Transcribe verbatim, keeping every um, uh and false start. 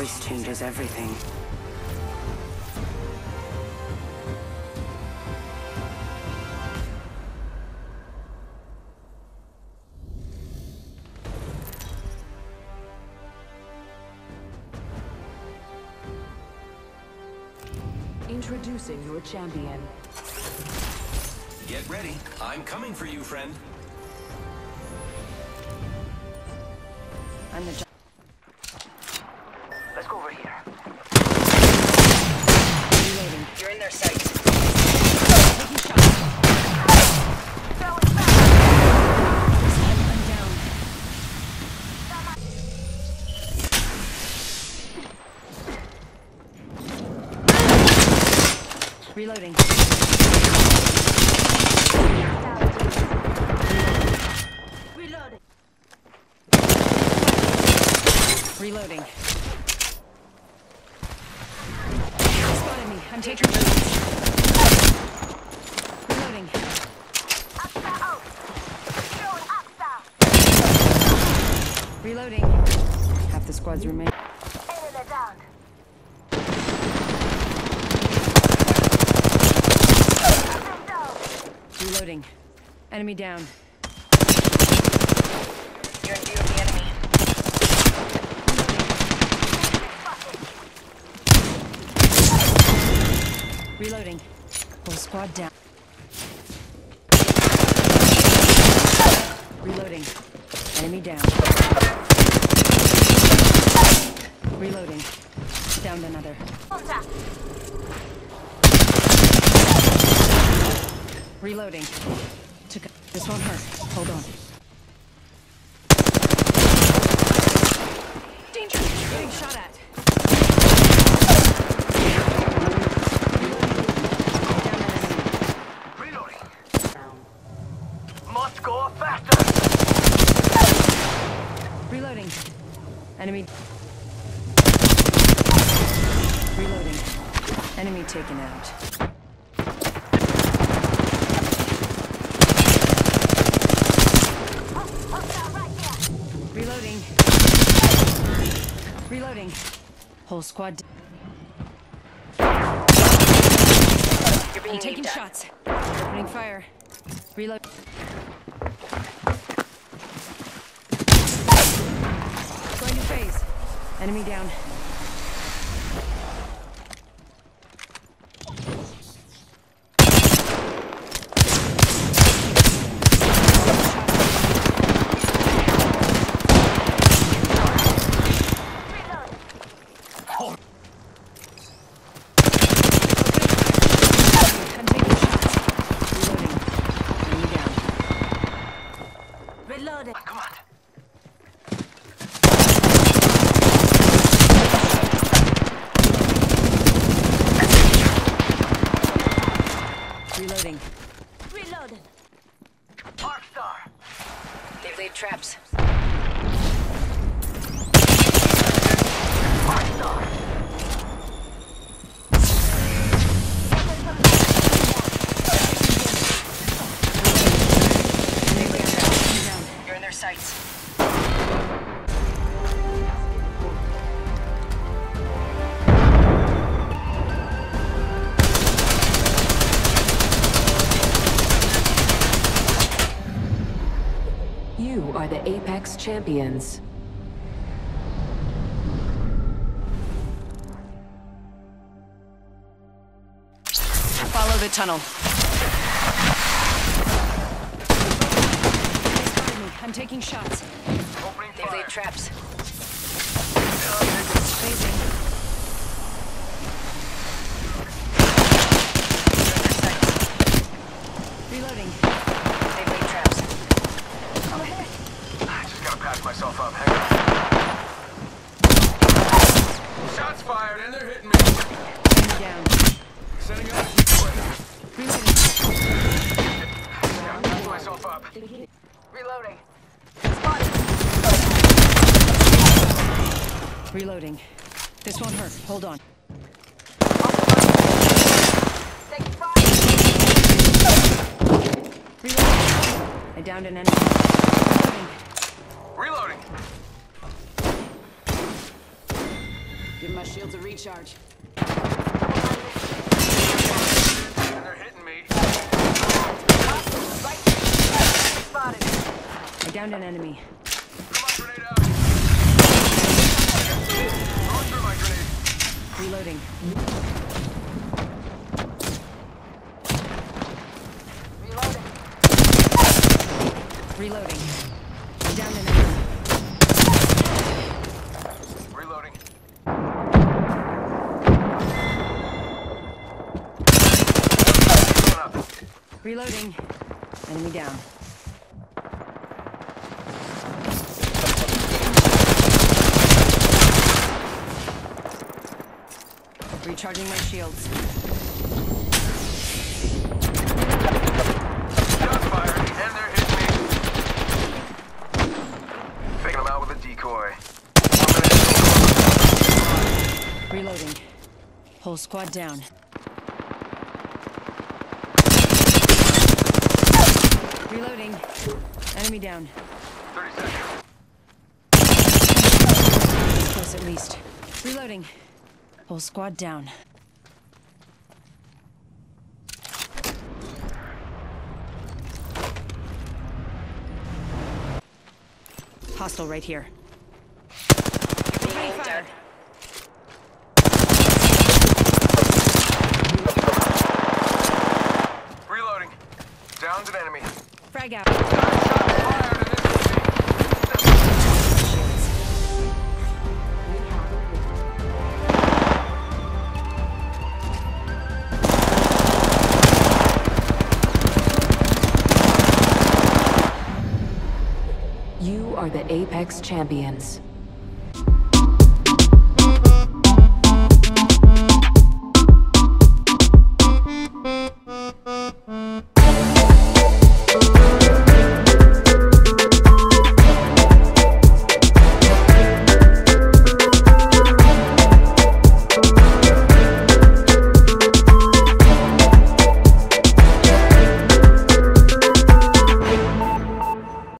choice changes everything. Introducing your champion. Get ready. I'm coming for you, friend. I'm the... Let's go over here. Reloading. You're in their sights. Taking shots. Fell in back. I'm down. Reloading. Reloading. Reloading. I'm taking your boots. Reloading. Upside out. Throwing upside. Reloading. Half the squads remain. Enemy down. Reloading. Enemy down. You're in view of the enemy. Reloading. Whole squad down. Reloading. Enemy down. Reloading. Downed another. Reloading. Took a this won't hurt. Hold on. Danger. Getting shot at. Enemy. Reloading. Enemy taken out. Reloading. Reloading. Whole squad. You're being taken shots. Opening fire. Reload. Enemy down. Reloading. Reloading. Park star. They've laid traps. Park star. They've laid traps. Down. You're in their sights. You are the Apex champions. Follow the tunnel. I'm taking shots. They've laid traps. Myself up. Hang on. Shots fired and they're hitting me. Enemy down. Sending out a decoy. Reloading. Packing myself up. Reloading. Spotted. Reloading. This won't hurt. Hold on. Taking fire. Reloading. I downed an enemy. Reloading. my shields a recharge. They're hitting me. I downed an enemy. Grenade out. My grenade. Reloading. Reloading. Reloading. I downed an enemy. Reloading. Reloading. Enemy down. Recharging my shields. Gunfire, and they're hitting me. Taking them out with a decoy. Reloading. Whole squad down. Reloading. Enemy down. thirty seconds. Close at least. Reloading. Whole squad down. Hostile right here. Enemy fire. Reloading. Downed an enemy. Frag out. You are the Apex champions.